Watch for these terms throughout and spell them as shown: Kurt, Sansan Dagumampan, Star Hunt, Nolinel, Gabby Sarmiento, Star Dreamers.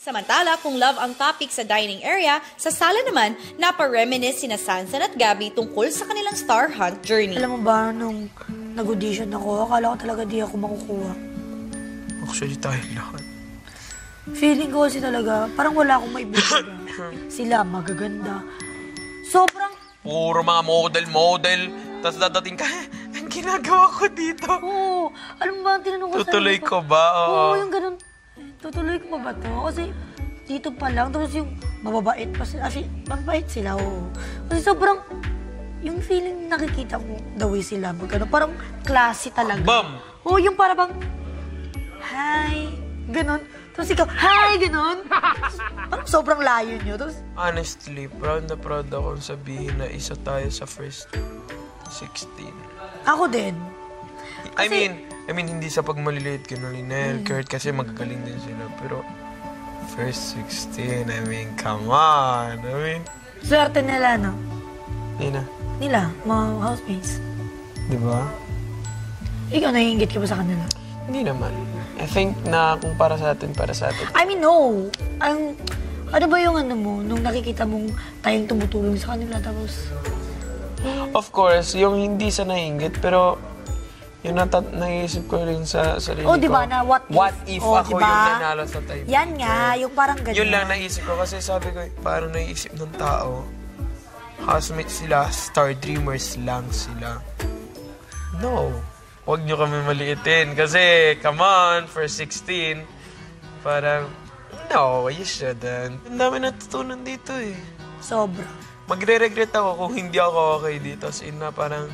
Samantala, kung love ang topic sa dining area, sa sala naman, napa-reminisce sina Sansan at Gabby tungkol sa kanilang Star Hunt journey. Alam mo ba, nung nag-audition ako, akala ko talaga di ako makukuha. Actually, tayo lahat. Feeling ko kasi talaga, parang wala akong maibigan. Sila, magaganda. Sobrang... puro mga model-model. Tapos dadating ka, ang ginagawa ko dito. Oo, alam mo ba, tinanong ko tutuloy sa... tutuloy ko ba? Oo, yung ganun. Tutuloy ko ba ito? Kasi dito pa lang, tapos yung mababait pa sila. Actually, mababait sila, oo. Kasi sobrang, yung feeling nakikita ko, the way sila, magkano, parang classy talaga. Bam! Oo, yung para bang, hi, ganun. Tapos ikaw, hi, ganun. Tapos, parang sobrang layo nyo. Tapos, honestly, proud na proud akong sabihin na isa tayo sa first 16. Ako din. Kasi, I mean, hindi sa pagmaliliit kay Nolinel, Kurt, kasi magagaling din sila. Pero, first 16, I mean, come on! I mean... swerte nila, no? Nina? Nila, mga housemates. Diba? Ikaw, naiinggit ka ba sa kanila? Hindi naman. I think na kung para sa atin. I mean, no! Ano ba yung ano mo, nung nakikita mong tayong tumutulong sa kanila, tapos... Of course, yung hindi sa naiinggit, pero... yung naiisip ko rin sa sarili ko. Oh, diba na, what if oh, ako diba? Yung nanalo sa type? Yan nga, yung parang ganyan. Yun lang naisip ko kasi sabi ko, parang naiisip ng tao, housemates sila, Star Dreamers lang sila. No, huwag nyo kami maliitin kasi, come on, for 16, parang, no, you shouldn't. Ang dami natutunan dito eh. Sobra. Magre-regret ako kung hindi ako okay dito, as in na parang,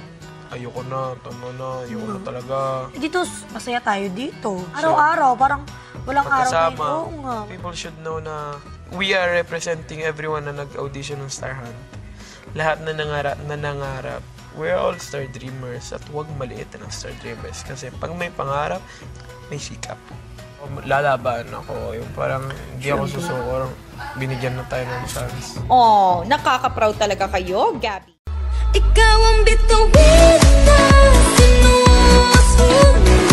ayoko na, tama na, ayoko na talaga. Dito, masaya tayo dito. Araw-araw, parang walang pagkasama, araw na ito nga. People should know na we are representing everyone na nag-audition ng Star Hunt. Lahat na nangangarap. We're all Star Dreamers at huwag maliit ng Star Dreamers. Kasi pag may pangarap, may sikap. Lalaban ako, yung parang hindi ako susuko. Binigyan na tayo ng chance. Oh, nakaka-proud talaga kayo, Gabby. Ikaw ang bituin na sinusunod.